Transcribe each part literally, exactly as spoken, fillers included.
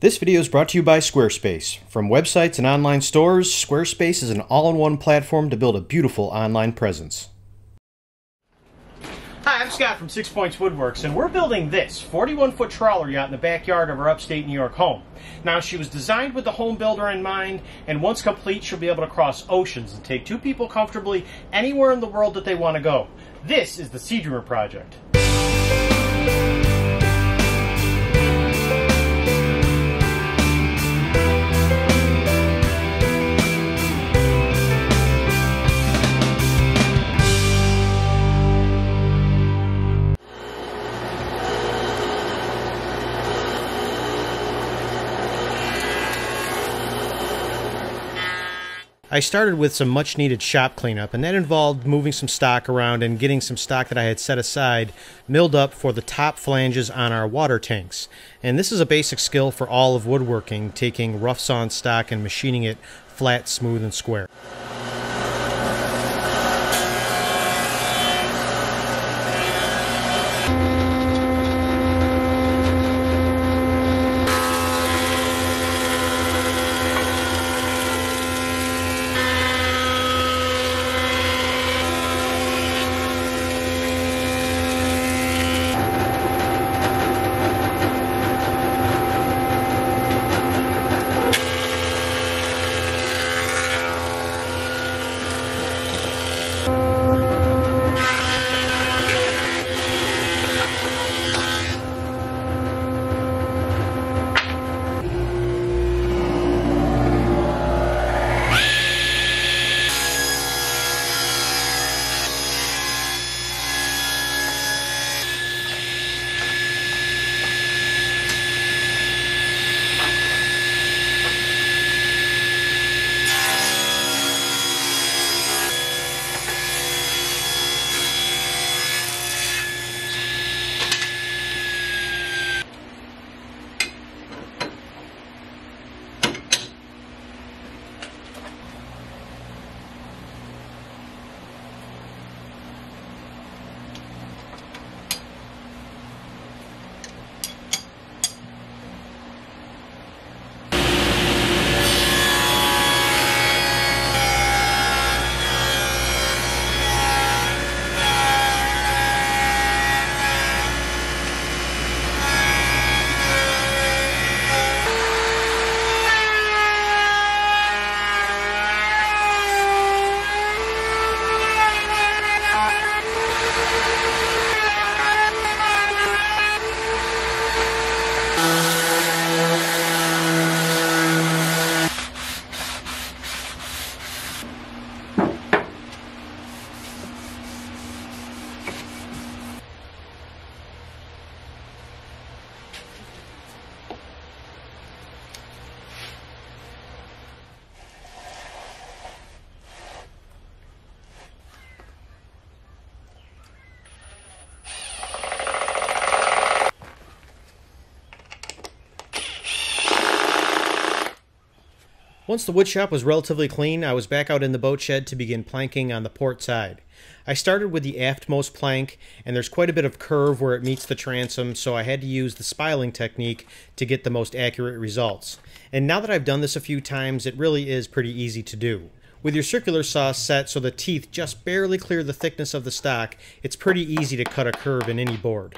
This video is brought to you by Squarespace. From websites and online stores, Squarespace is an all-in-one platform to build a beautiful online presence. Hi, I'm Scott from Six Points Woodworks, and we're building this forty-one foot trawler yacht in the backyard of our upstate New York home. Now, she was designed with the home builder in mind, and once complete, she'll be able to cross oceans and take two people comfortably anywhere in the world that they want to go. This is the Sea Dreamer Project. I started with some much needed shop cleanup, and that involved moving some stock around and getting some stock that I had set aside milled up for the top flanges on our water tanks. And this is a basic skill for all of woodworking, taking rough sawn stock and machining it flat, smooth, and square. Once the woodshop was relatively clean, I was back out in the boat shed to begin planking on the port side. I started with the aftmost plank, and there's quite a bit of curve where it meets the transom, so I had to use the spiling technique to get the most accurate results. And now that I've done this a few times, it really is pretty easy to do. With your circular saw set so the teeth just barely clear the thickness of the stock, it's pretty easy to cut a curve in any board.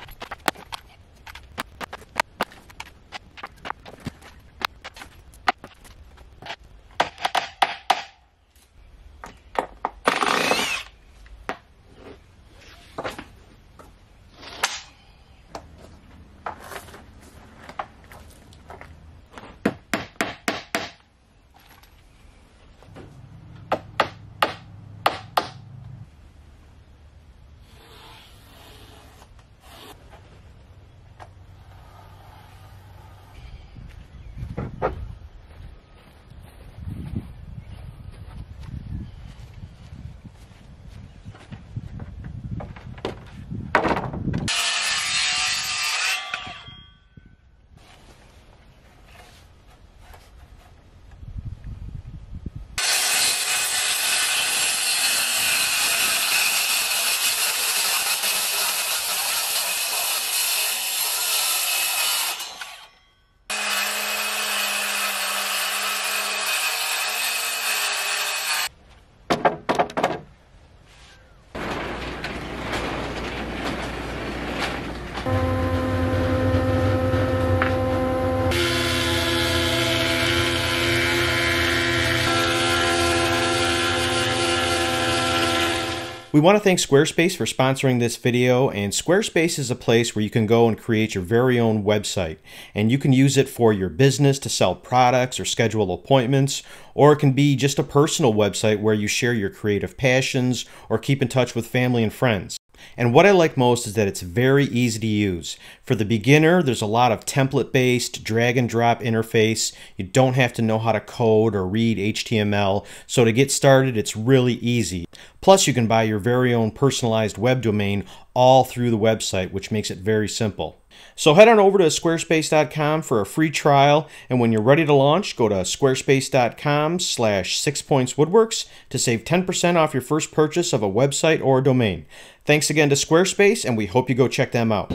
We want to thank Squarespace for sponsoring this video, and Squarespace is a place where you can go and create your very own website, and you can use it for your business to sell products or schedule appointments, or it can be just a personal website where you share your creative passions or keep in touch with family and friends. And what I like most is that it's very easy to use. For the beginner, there's a lot of template-based drag and drop interface. You don't have to know how to code or read H T M L, so to get started, it's really easy. Plus, you can buy your very own personalized web domain all through the website, which makes it very simple. So head on over to squarespace dot com for a free trial, and when you're ready to launch, go to squarespace dot com slash six points woodworks to save ten percent off your first purchase of a website or a domain. Thanks again to Squarespace, and we hope you go check them out.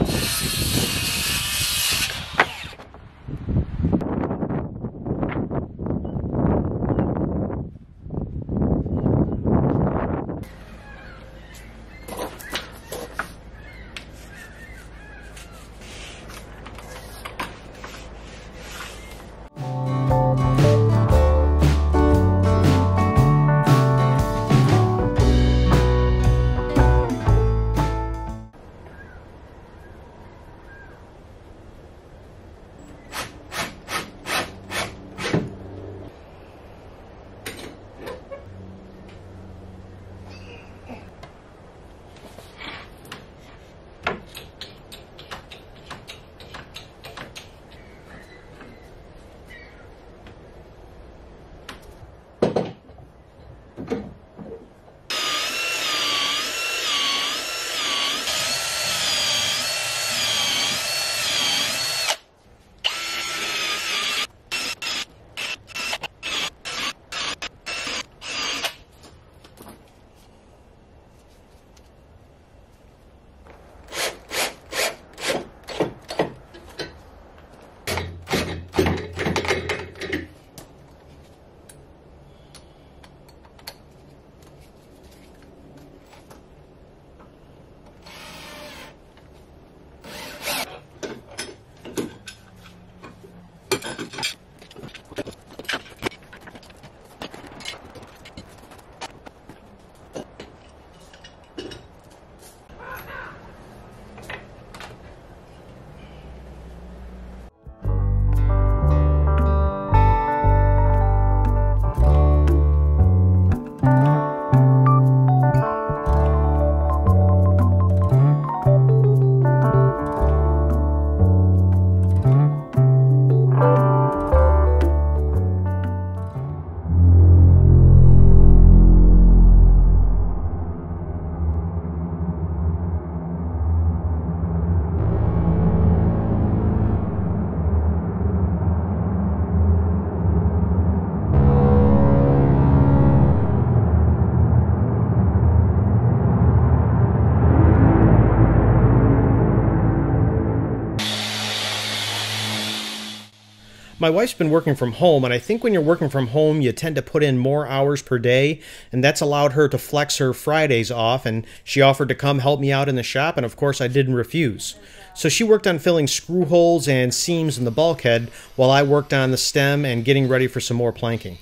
My wife's been working from home, and I think when you're working from home, you tend to put in more hours per day, and that's allowed her to flex her Fridays off, and she offered to come help me out in the shop, and of course I didn't refuse. So she worked on filling screw holes and seams in the bulkhead, while I worked on the stem and getting ready for some more planking.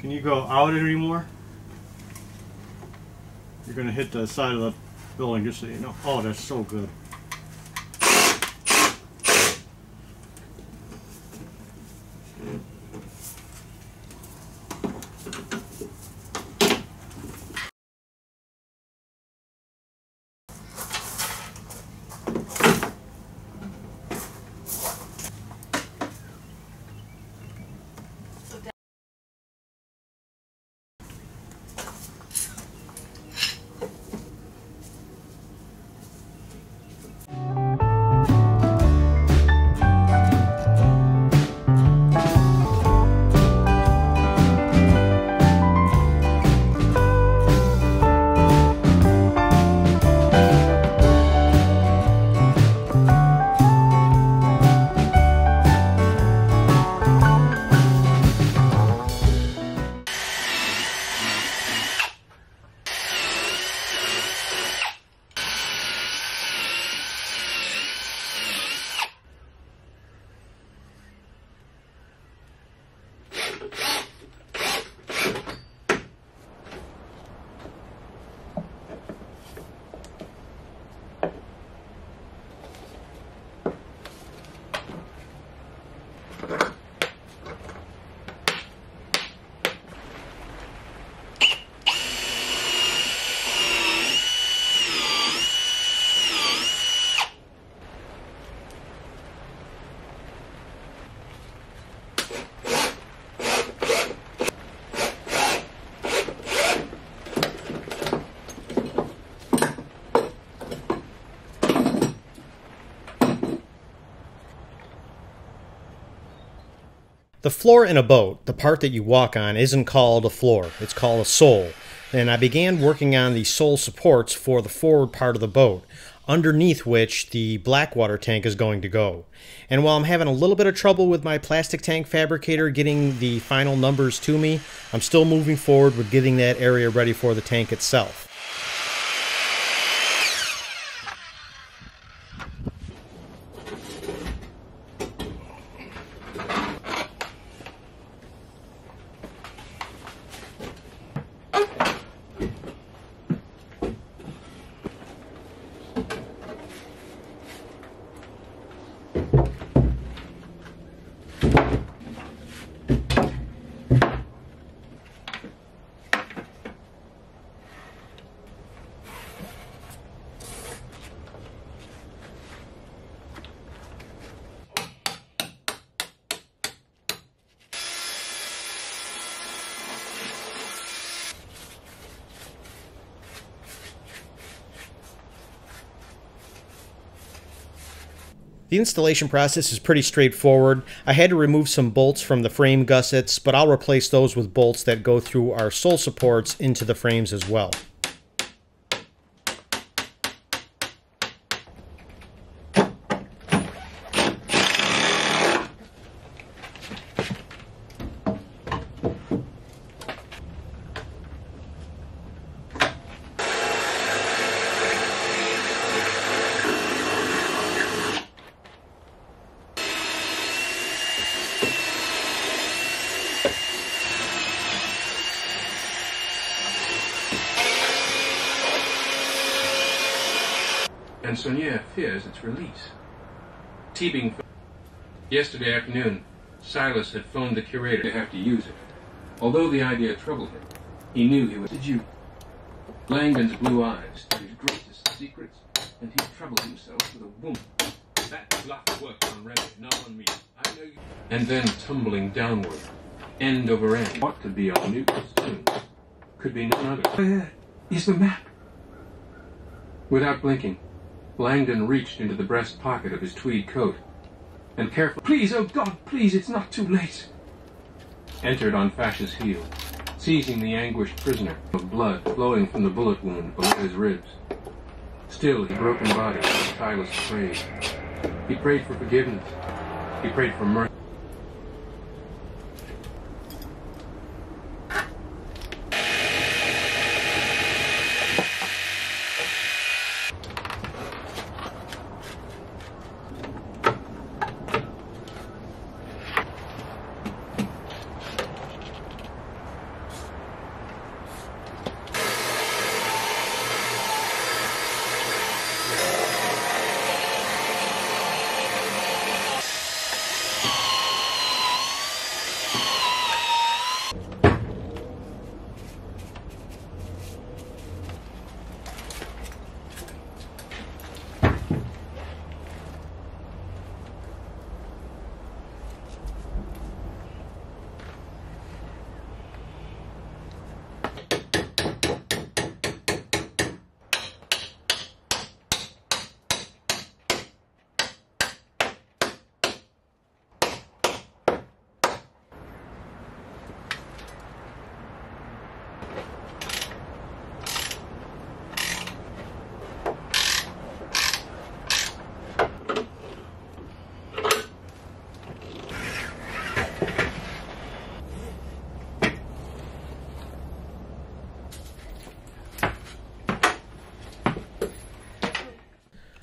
Can you go out anymore? You're gonna hit the side of the building, just so you know. Oh, that's so good. The floor in a boat, the part that you walk on, isn't called a floor. It's called a sole. And I began working on the sole supports for the forward part of the boat, underneath which the black water tank is going to go. And while I'm having a little bit of trouble with my plastic tank fabricator getting the final numbers to me, I'm still moving forward with getting that area ready for the tank itself. The installation process is pretty straightforward. I had to remove some bolts from the frame gussets, but I'll replace those with bolts that go through our sole supports into the frames as well. Sonia fears its release. Teabing. Yesterday afternoon, Silas had phoned the curator to have to use it. Although the idea troubled him, he knew he was a Jew. Langdon's blue eyes were his greatest secrets, and he troubled himself with a woman. That bluff worked on Reddit, not on me. I know you. And then tumbling downward, end over end. What could be our new costume? Could be none other. Where is the map? Without blinking, Langdon reached into the breast pocket of his tweed coat and carefully, please, oh God, please, it's not too late, entered on Fash's heel, seizing the anguished prisoner of blood flowing from the bullet wound below his ribs. Still, his broken body was tireless prayed. He prayed for forgiveness. He prayed for mercy.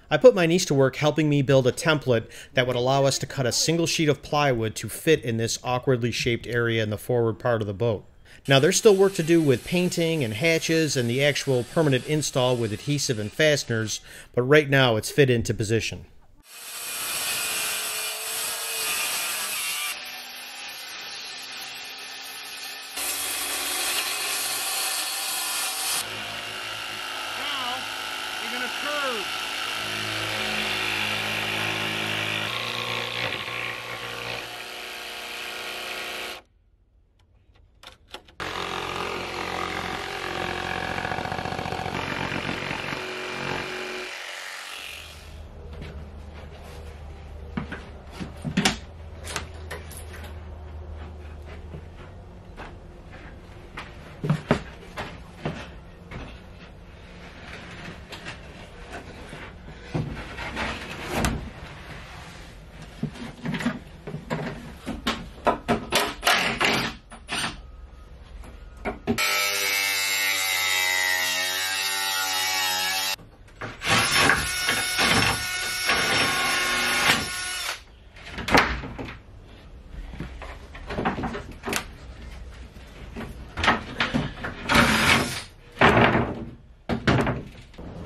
I put my niece to work helping me build a template that would allow us to cut a single sheet of plywood to fit in this awkwardly shaped area in the forward part of the boat. Now there's still work to do with painting and hatches and the actual permanent install with adhesive and fasteners, but right now it's fit into position.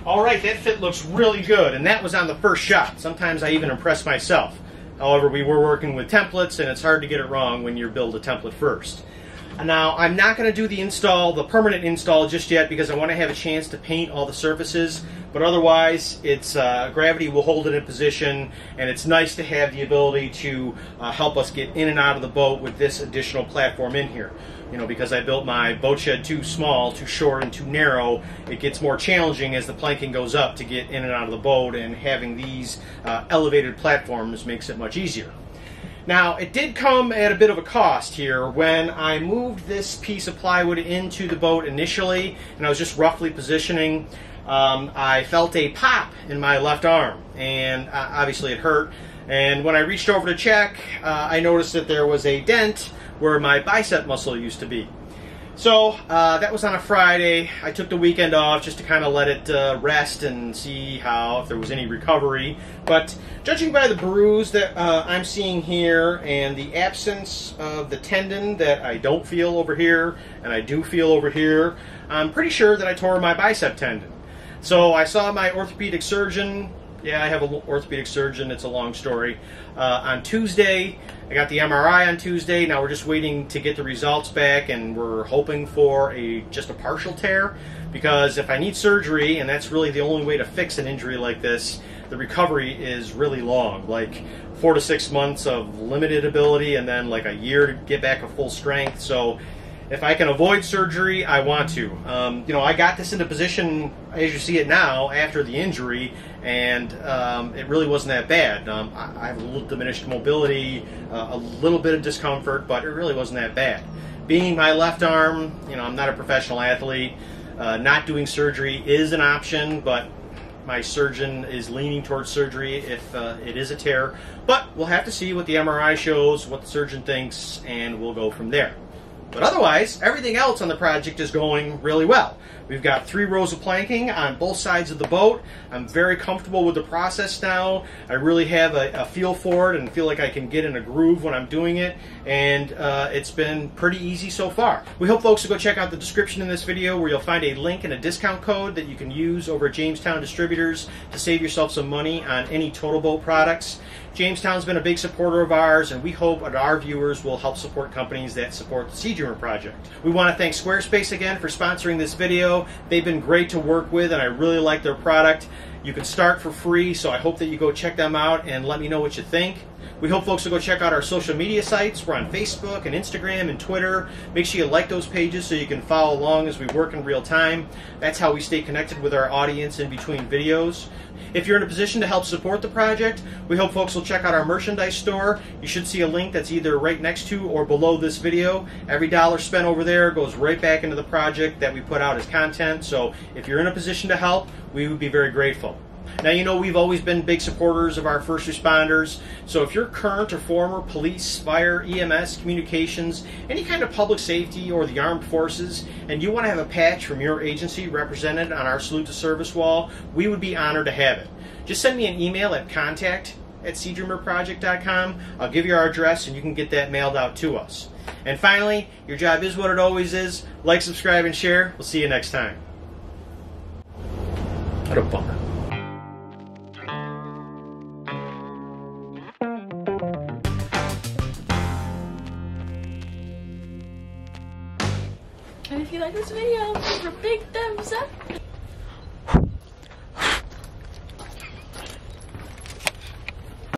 Alright, that fit looks really good, and that was on the first shot. Sometimes I even impress myself. However, we were working with templates, and it's hard to get it wrong when you build a template first. Now, I'm not going to do the install, the permanent install just yet, because I want to have a chance to paint all the surfaces, but otherwise, it's uh, gravity will hold it in position, and it's nice to have the ability to uh, help us get in and out of the boat with this additional platform in here. You know, because I built my boat shed too small, too short, and too narrow, it gets more challenging as the planking goes up to get in and out of the boat, and having these uh, elevated platforms makes it much easier. Now, it did come at a bit of a cost here. When I moved this piece of plywood into the boat initially, and I was just roughly positioning, um, I felt a pop in my left arm, and uh, obviously it hurt. And when I reached over to check, uh, I noticed that there was a dent where my bicep muscle used to be. So uh, that was on a Friday. I took the weekend off just to kind of let it uh, rest and see how, if there was any recovery. But judging by the bruise that uh, I'm seeing here and the absence of the tendon that I don't feel over here and I do feel over here, I'm pretty sure that I tore my bicep tendon. So I saw my orthopedic surgeon. Yeah, I have an orthopedic surgeon. It's a long story. Uh, on Tuesday, I got the M R I on Tuesday. Now we're just waiting to get the results back, and we're hoping for a just a partial tear, because if I need surgery, and that's really the only way to fix an injury like this, the recovery is really long, like four to six months of limited ability, and then like a year to get back to full strength. So if I can avoid surgery, I want to. Um, you know, I got this into position as you see it now after the injury, and um, it really wasn't that bad. Um, I, I have a little diminished mobility, uh, a little bit of discomfort, but it really wasn't that bad. Being my left arm, you know, I'm not a professional athlete. Uh, not doing surgery is an option, but my surgeon is leaning towards surgery if uh, it is a tear. But we'll have to see what the M R I shows, what the surgeon thinks, and we'll go from there. But otherwise, everything else on the project is going really well. We've got three rows of planking on both sides of the boat. I'm very comfortable with the process now. I really have a, a feel for it and feel like I can get in a groove when I'm doing it. And uh, it's been pretty easy so far. We hope folks will go check out the description in this video, where you'll find a link and a discount code that you can use over at Jamestown Distributors to save yourself some money on any Total Boat products. Jamestown's been a big supporter of ours, and we hope that our viewers will help support companies that support the Sea Dreamer Project. We want to thank Squarespace again for sponsoring this video. They've been great to work with, and I really like their product. You can start for free, so I hope that you go check them out and let me know what you think. We hope folks will go check out our social media sites. We're on Facebook and Instagram and Twitter. Make sure you like those pages so you can follow along as we work in real time. That's how we stay connected with our audience in between videos. If you're in a position to help support the project, we hope folks will check out our merchandise store. You should see a link that's either right next to or below this video. Every dollar spent over there goes right back into the project that we put out as content. So if you're in a position to help, we would be very grateful. Now, you know, we've always been big supporters of our first responders, so if you're current or former police, fire, E M S, communications, any kind of public safety or the armed forces, and you want to have a patch from your agency represented on our Salute to Service wall, we would be honored to have it. Just send me an email at contact at sea dreamer project dot com. I'll give you our address, and you can get that mailed out to us. And finally, your job is what it always is. Like, subscribe, and share. We'll see you next time. What a bummer. And if you like this video, give it a big thumbs up.